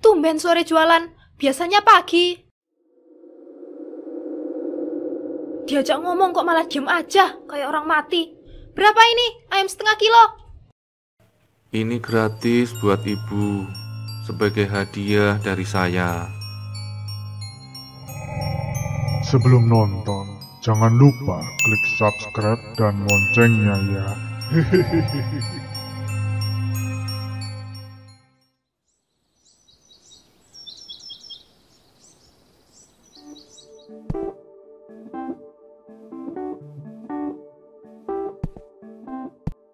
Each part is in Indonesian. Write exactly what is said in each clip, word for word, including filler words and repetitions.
Tumben sore jualan, biasanya pagi. Diajak ngomong kok malah diem aja, kayak orang mati. Berapa ini? Ayam setengah kilo. Ini gratis buat ibu, sebagai hadiah dari saya. Sebelum nonton, jangan lupa klik subscribe dan loncengnya ya.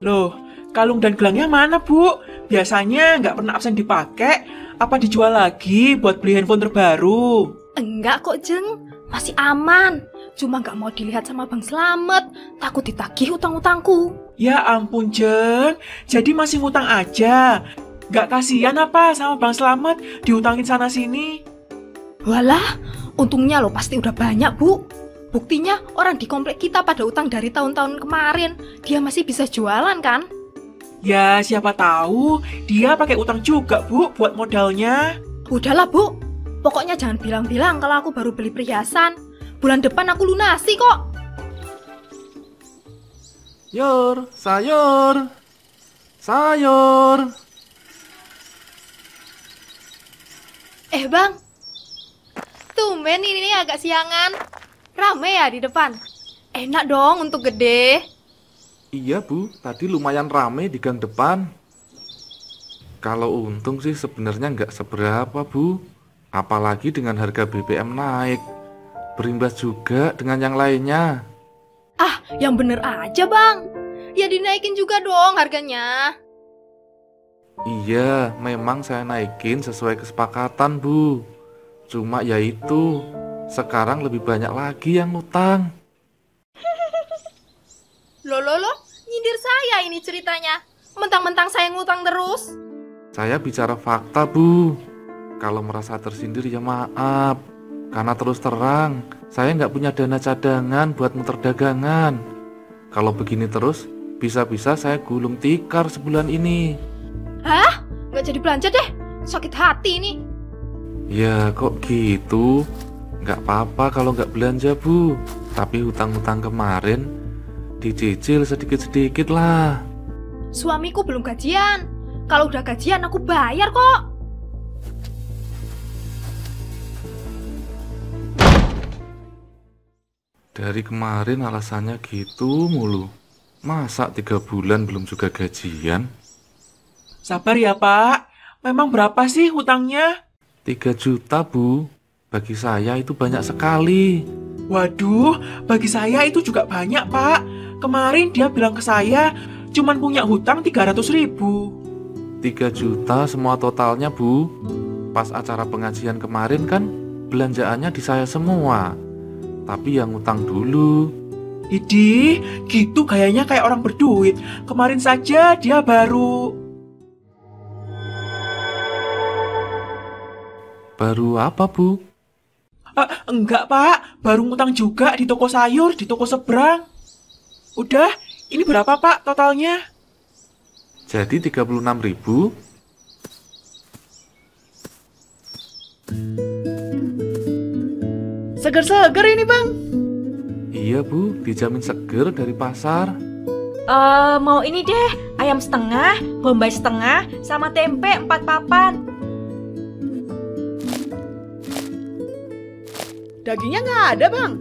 Loh, kalung dan gelangnya mana, Bu? Biasanya nggak pernah absen dipakai. Apa dijual lagi buat beli handphone terbaru? Enggak kok, Jeng. Masih aman. Cuma nggak mau dilihat sama Bang Slamet. Takut ditagih utang-utangku. Ya ampun, Jeng. Jadi masih ngutang aja. Nggak kasihan apa sama Bang Slamet diutangin sana-sini? Walah, untungnya lo pasti udah banyak, Bu. Buktinya orang di komplek kita pada utang dari tahun-tahun kemarin. Dia masih bisa jualan kan? Ya siapa tahu dia pakai utang juga, Bu, buat modalnya. Udahlah, Bu, pokoknya jangan bilang-bilang kalau aku baru beli perhiasan. Bulan depan aku lunasi kok. Sayur, sayur, sayur. Eh Bang, tumben ini agak siangan. Rame ya di depan? Enak dong untuk gede. Iya Bu, tadi lumayan rame di gang depan. Kalau untung sih sebenarnya nggak seberapa, Bu. Apalagi dengan harga B B M naik. Berimbas juga dengan yang lainnya. Ah, yang bener aja Bang. Ya dinaikin juga dong harganya. Iya, memang saya naikin sesuai kesepakatan, Bu. Cuma ya itu, sekarang lebih banyak lagi yang ngutang. Loh, loh, loh, nyindir saya ini ceritanya. Mentang-mentang saya ngutang terus. Saya bicara fakta, Bu. Kalau merasa tersindir ya maaf. Karena terus terang, saya nggak punya dana cadangan buat muter dagangan. Kalau begini terus, bisa-bisa saya gulung tikar sebulan ini. Hah? Nggak jadi belanja deh. Sakit hati ini. Ya kok gitu. Nggak apa-apa kalau nggak belanja, Bu. Tapi hutang-hutang kemarin dicicil sedikit-sedikit lah. Suamiku belum gajian. Kalau udah gajian aku bayar kok. Dari kemarin alasannya gitu mulu. Masa tiga bulan belum juga gajian? Sabar ya Pak. Memang berapa sih hutangnya? tiga juta, Bu. Bagi saya itu banyak sekali. Waduh, bagi saya itu juga banyak, Pak. Kemarin dia bilang ke saya cuman punya hutang tiga ratus ribu. tiga juta semua totalnya, Bu. Pas acara pengajian kemarin kan belanjaannya di saya semua. Tapi yang hutang dulu. Idih, gitu kayaknya kayak orang berduit. Kemarin saja dia baru Baru apa, Bu? Uh, enggak Pak, baru ngutang juga di toko sayur, di toko seberang. Udah, ini berapa Pak totalnya? Jadi tiga puluh enam ribu. Seger-seger ini Bang. Iya Bu, dijamin seger dari pasar. Uh, mau ini deh, ayam setengah, bombay setengah, sama tempe empat papan. Dagingnya nggak ada, Bang.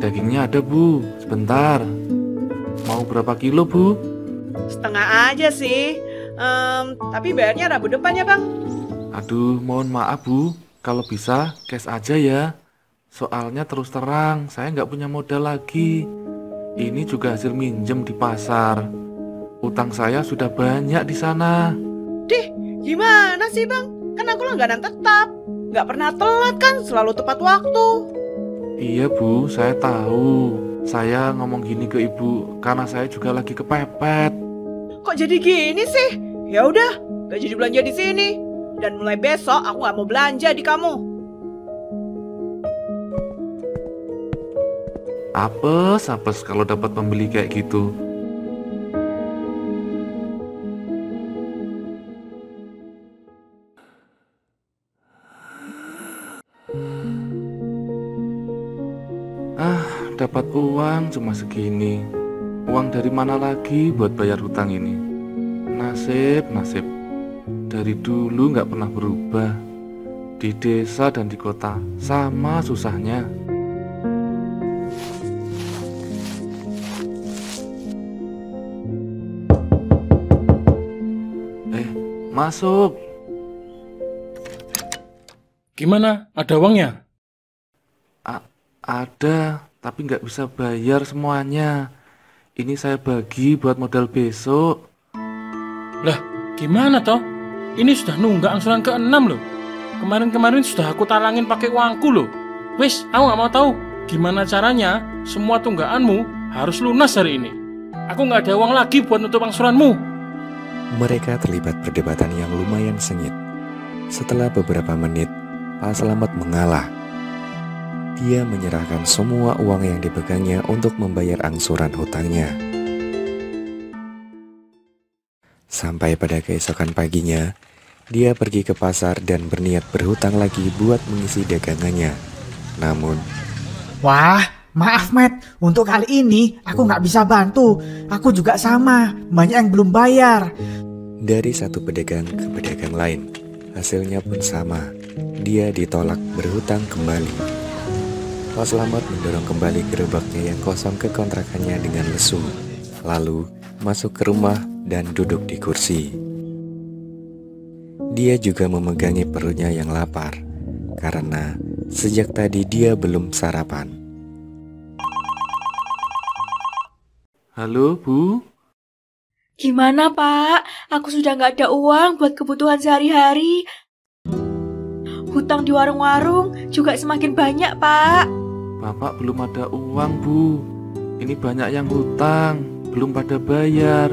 Dagingnya ada, Bu. Sebentar. Mau berapa kilo, Bu? Setengah aja sih. Um, tapi bayarnya Rabu depan ya, Bang. Aduh, mohon maaf, Bu. Kalau bisa, cash aja ya. Soalnya terus terang, saya nggak punya modal lagi. Ini juga hasil minjem di pasar. Utang saya sudah banyak di sana. Dih, gimana sih, Bang? Kan aku langganan tetap. Gak pernah telat kan, selalu tepat waktu. Iya Bu, saya tahu. Saya ngomong gini ke Ibu karena saya juga lagi kepepet. Kok jadi gini sih? Ya udah, gak jadi belanja di sini. Dan mulai besok aku gak mau belanja di kamu. Apes, apes kalau dapat pembeli kayak gitu. dapat uang cuma segini. Uang dari mana lagi buat bayar hutang ini? Nasib, nasib. Dari dulu nggak pernah berubah. Di desa dan di kota sama susahnya. Eh, masuk. Gimana? Ada uangnya? A ada, tapi nggak bisa bayar semuanya. Ini saya bagi buat modal besok. Lah, gimana toh? Ini sudah nunggak angsuran keenam loh. Kemarin-kemarin sudah aku talangin pakai uangku loh. Wis, aku nggak mau tahu gimana caranya semua tunggakanmu harus lunas hari ini. Aku nggak ada uang lagi buat nutup angsuranmu. Mereka terlibat perdebatan yang lumayan sengit. Setelah beberapa menit, Pak Slamet mengalah. Dia menyerahkan semua uang yang dipegangnya untuk membayar angsuran hutangnya. Sampai pada keesokan paginya, dia pergi ke pasar dan berniat berhutang lagi buat mengisi dagangannya. Namun, wah, maaf Matt, untuk kali ini aku nggak bisa bantu. Aku juga sama, banyak yang belum bayar. Dari satu pedagang ke pedagang lain, hasilnya pun sama. Dia ditolak berhutang kembali. Pak Slamet mendorong kembali gerobaknya yang kosong ke kontrakannya dengan lesu, lalu masuk ke rumah dan duduk di kursi. Dia juga memegangi perutnya yang lapar, karena sejak tadi dia belum sarapan. Halo, Bu? Gimana, Pak? Aku sudah nggak ada uang buat kebutuhan sehari-hari. Hutang di warung-warung juga semakin banyak, Pak. Bapak belum ada uang, Bu. Ini banyak yang hutang, belum pada bayar.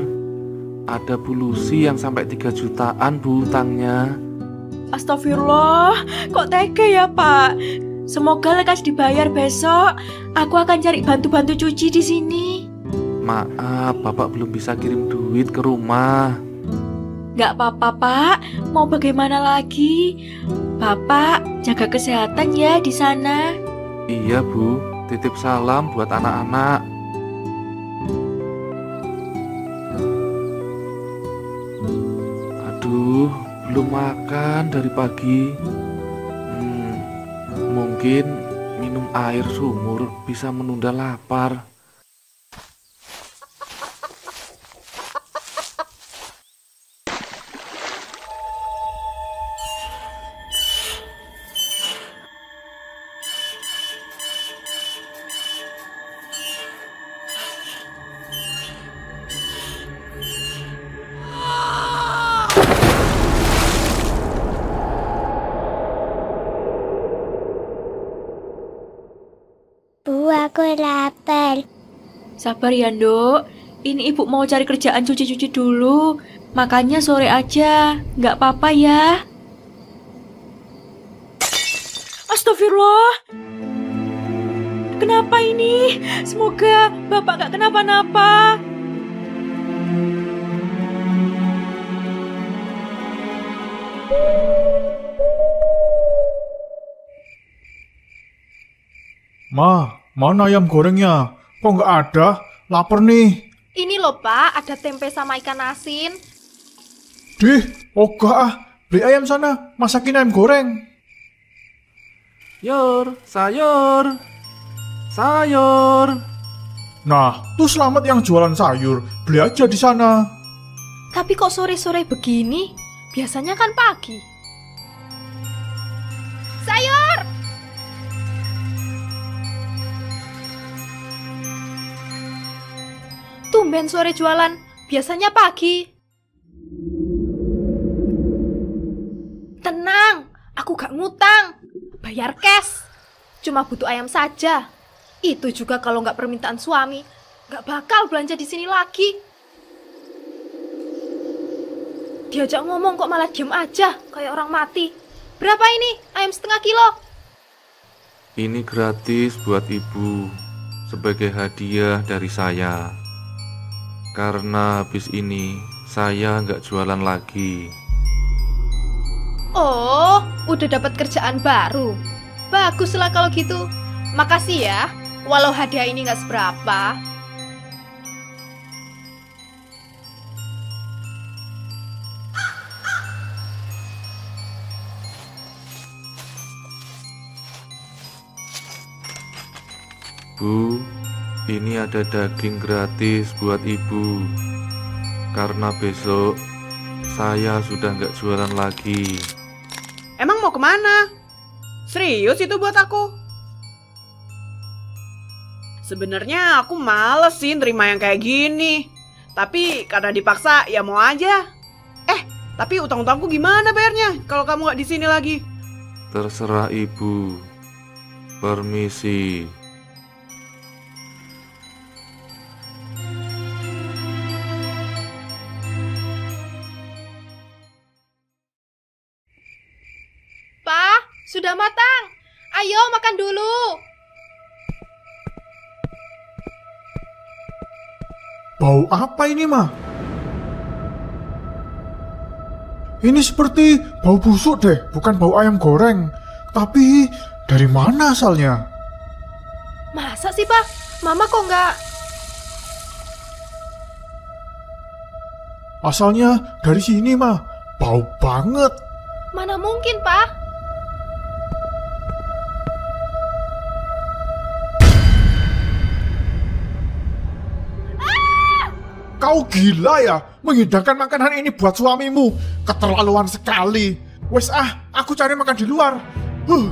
Ada Bu Lucy yang sampai tiga jutaan, Bu, hutangnya. Astagfirullah, kok tega ya, Pak? Semoga lekas dibayar besok. Aku akan cari bantu-bantu cuci di sini. Maaf, Bapak belum bisa kirim duit ke rumah. Gak apa-apa, Pak. Mau bagaimana lagi? Bapak, jaga kesehatan ya di sana. Iya, Bu, titip salam buat anak-anak. Aduh, belum makan dari pagi. Hmm, mungkin minum air sumur bisa menunda lapar. Aku lapar. Sabar ya, Nduk. Ini Ibu mau cari kerjaan cuci-cuci dulu. Makannya sore aja, nggak apa-apa ya. Astagfirullah. Kenapa ini? Semoga Bapak nggak kenapa-napa. Ma, mana ayam gorengnya? Kok nggak ada? Laper nih. Ini loh, Pak, ada tempe sama ikan asin. Dih, ogah. Beli ayam sana, masakin ayam goreng. Yor, sayur. Sayur. Nah, tuh Slamet yang jualan sayur. Beli aja di sana. Tapi kok sore-sore begini? Biasanya kan pagi. Sayur! Tumben sore jualan, biasanya pagi. Tenang, aku gak ngutang. Bayar cash. Cuma butuh ayam saja. Itu juga kalau gak permintaan suami. Gak bakal belanja di sini lagi. Diajak ngomong kok malah diem aja, kayak orang mati. Berapa ini? Ayam setengah kilo. Ini gratis buat Ibu, sebagai hadiah dari saya. Karena habis ini, saya nggak jualan lagi. Oh, udah dapat kerjaan baru. Baguslah kalau gitu. Makasih ya. walau hadiah ini nggak seberapa. Bu, ini ada daging gratis buat ibu. Karena besok saya sudah nggak jualan lagi. Emang mau kemana? Serius itu buat aku? Sebenarnya aku males sih nerima yang kayak gini. Tapi karena dipaksa ya mau aja. Eh, tapi utang-utangku gimana bayarnya kalau kamu nggak di sini lagi? Terserah ibu. Permisi. Sudah matang, ayo makan dulu. Bau apa ini, Ma? Ini seperti bau busuk deh, bukan bau ayam goreng. Tapi dari mana asalnya? Masa sih, Pak? Mama kok nggak? Asalnya dari sini, Ma. Bau banget. Mana mungkin, Pak? Kau gila ya, menghidangkan makanan ini buat suamimu. Keterlaluan sekali. Wes ah, aku cari makan di luar. Huh.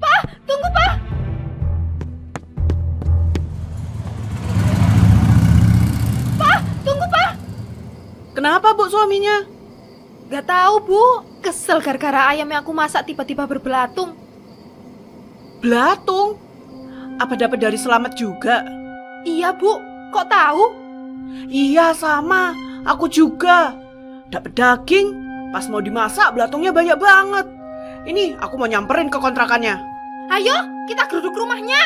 Pak, tunggu Pak. Pak, tunggu Pak. Kenapa Bu suaminya? Gak tahu Bu, kesel gara-gara ayam yang aku masak tiba-tiba berbelatung. Belatung? Apa dapat dari Selamat juga? Iya Bu. Kok tahu? Iya sama, aku juga. Dapat daging, pas mau dimasak belatungnya banyak banget. Ini aku mau nyamperin ke kontrakannya. Ayo, kita geruduk rumahnya.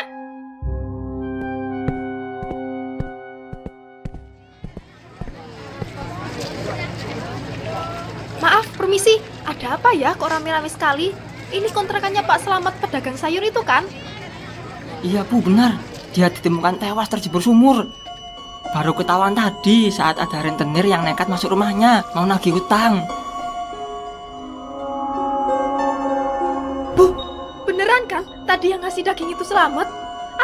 Maaf, permisi. Ada apa ya kok rame-rame sekali? Ini kontrakannya Pak Selamat pedagang sayur itu kan? Iya Bu, benar. Dia ditemukan tewas terjebur sumur. Baru ketahuan tadi saat ada rentenir yang nekat masuk rumahnya mau nagih utang. Bu, beneran kan tadi yang ngasih daging itu Selamat?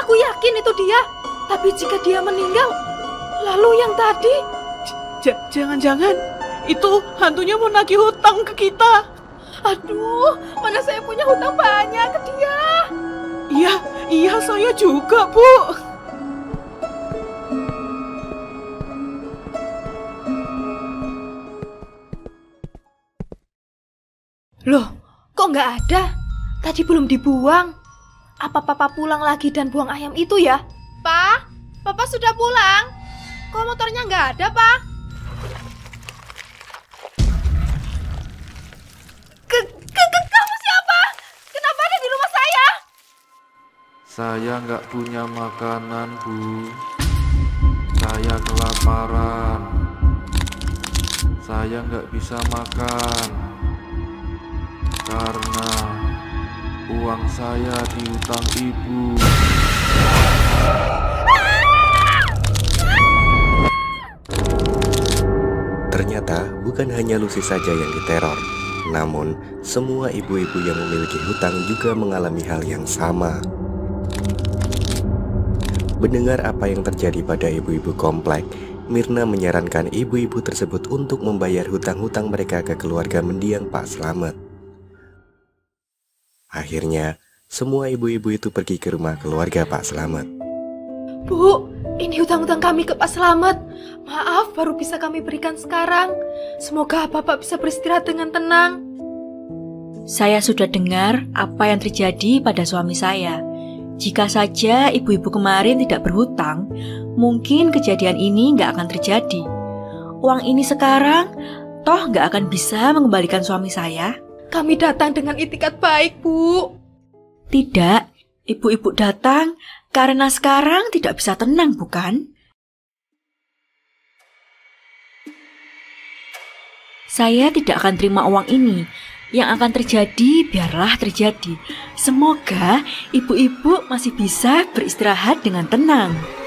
Aku yakin itu dia. Tapi jika dia meninggal, lalu yang tadi? Jangan-jangan itu hantunya mau nagih hutang ke kita. Aduh, mana saya punya hutang banyak ke dia. Iya, iya saya juga Bu. Loh, kok nggak ada? Tadi belum dibuang. Apa Papa pulang lagi dan buang ayam itu ya? Pa, Papa sudah pulang. Kok motornya nggak ada, Pa? Kamu siapa? Kenapa ada di rumah saya? Saya nggak punya makanan, Bu. Saya kelaparan. Saya nggak bisa makan. Karena uang saya diutang ibu. Ternyata bukan hanya Lucy saja yang diteror, namun semua ibu-ibu yang memiliki hutang juga mengalami hal yang sama. Mendengar apa yang terjadi pada ibu-ibu komplek, Mirna menyarankan ibu-ibu tersebut untuk membayar hutang-hutang mereka ke keluarga mendiang Pak Slamet. Akhirnya, semua ibu-ibu itu pergi ke rumah keluarga Pak Selamat. Bu, ini hutang-hutang kami ke Pak Selamat. Maaf, baru bisa kami berikan sekarang. Semoga Bapak bisa beristirahat dengan tenang. Saya sudah dengar apa yang terjadi pada suami saya. Jika saja ibu-ibu kemarin tidak berhutang, mungkin kejadian ini nggak akan terjadi. Uang ini sekarang, toh nggak akan bisa mengembalikan suami saya. Kami datang dengan itikad baik, Bu. Tidak, ibu-ibu datang karena sekarang tidak bisa tenang, bukan? Saya tidak akan terima uang ini. Yang akan terjadi biarlah terjadi. Semoga ibu-ibu masih bisa beristirahat dengan tenang.